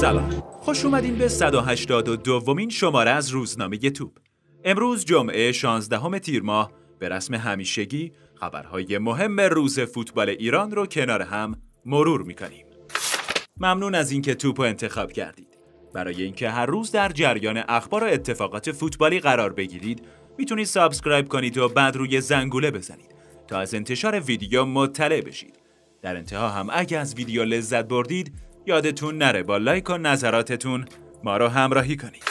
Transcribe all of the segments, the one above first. سلام، خوش اومدین به 182مین شماره از روزنامه توپ. امروز جمعه 16 تیر ماه به رسم همیشگی خبرهای مهم روز فوتبال ایران رو کنار هم مرور میکنیم. ممنون از اینکه توپ رو انتخاب کردید. برای اینکه هر روز در جریان اخبار و اتفاقات فوتبالی قرار بگیرید، میتونید سابسکرایب کنید و بعد روی زنگوله بزنید تا از انتشار ویدیو مطلع بشید. در انتها هم اگه از ویدیو لذت بردید، یادتون نره با لایک و نظراتتون ما رو همراهی کنید.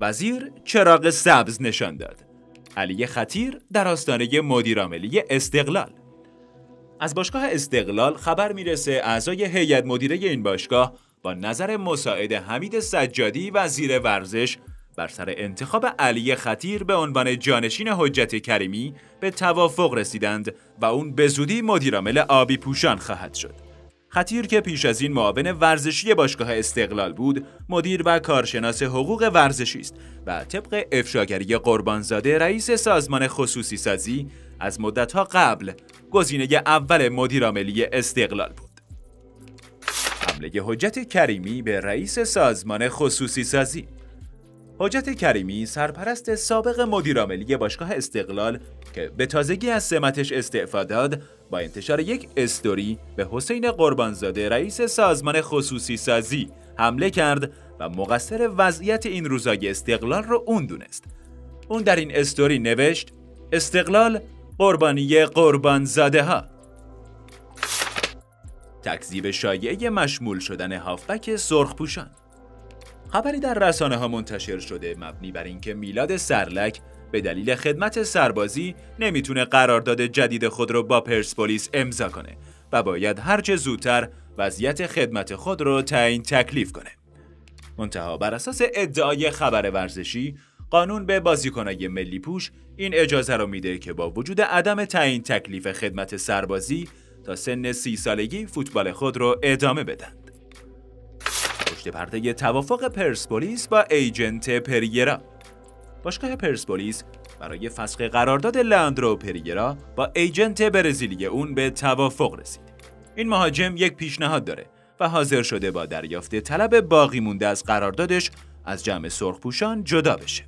وزیر چراغ سبز نشان داد. علی خطیر در آستانه مدیرعاملی استقلال. از باشگاه استقلال خبر میرسه اعضای هیئت مدیره این باشگاه با نظر مساعد حمید سجادی وزیر ورزش بر سر انتخاب علی خطیر به عنوان جانشین حجت کریمی به توافق رسیدند و اون به زودی مدیرعامل آبی پوشان خواهد شد. خطیر که پیش از این معاون ورزشی باشگاه استقلال بود، مدیر و کارشناس حقوق ورزشی است و طبق افشاگری قربانزاده رئیس سازمان خصوصی سازی از مدت‌ها قبل گزینه اول مدیرعاملی استقلال بود. حمله حجت کریمی به رئیس سازمان خصوصی سازی. حجت کریمی سرپرست سابق مدیرعاملی باشگاه استقلال که به تازگی از سمتش استعفا داد، با انتشار یک استوری به حسین قربانزاده رئیس سازمان خصوصی سازی حمله کرد و مقصر وضعیت این روزای استقلال رو اون دونست. اون در این استوری نوشت: استقلال قربانی قربانزاده ها. تکذیب شایعه مشمول شدن هافبک سرخپوشان. خبری در رسانه ها منتشر شده مبنی بر اینکه میلاد سرلک به دلیل خدمت سربازی نمیتونه قرارداد جدید خود رو با پرسپولیس امضا کنه و باید هرچه زودتر وضعیت خدمت خود رو تعیین تکلیف کنه. منتها بر اساس ادعای خبر ورزشی، قانون به بازیکنای ملی پوش این اجازه رو میده که با وجود عدم تعیین تکلیف خدمت سربازی تا سن 30 سالگی فوتبال خود رو ادامه بدن. پشت پرده توافق پرسپولیس با ایجنت پریرا. باشگاه پرسپولیس برای فسخ قرارداد لاندرو پریرا با ایجنت برزیلی اون به توافق رسید. این مهاجم یک پیشنهاد داره و حاضر شده با دریافت طلب باقی مونده از قراردادش از جمع سرخپوشان جدا بشه.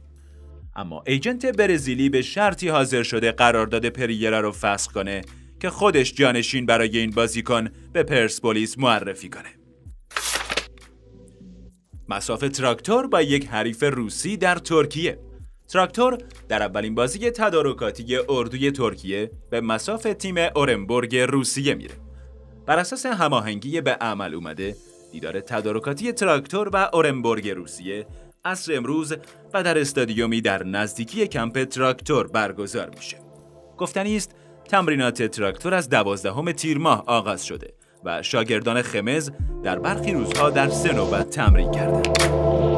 اما ایجنت برزیلی به شرطی حاضر شده قرارداد پریرا رو فسخ کنه که خودش جانشین برای این بازیکن به پرسپولیس معرفی کنه. مصاف تراکتور با یک حریف روسی در ترکیه. تراکتور در اولین بازی تدارکاتی اردوی ترکیه به مصاف تیم اورنبورگ روسیه میره. بر اساس هماهنگی به عمل اومده، دیدار تدارکاتی تراکتور و اورنبورگ روسیه عصر امروز و در استادیومی در نزدیکی کمپ تراکتور برگزار میشه. گفتنی است تمرینات تراکتور از 12 تیر ماه آغاز شده و شاگردان خمز در برخی روزها در 3 نوبت تمرین کردند.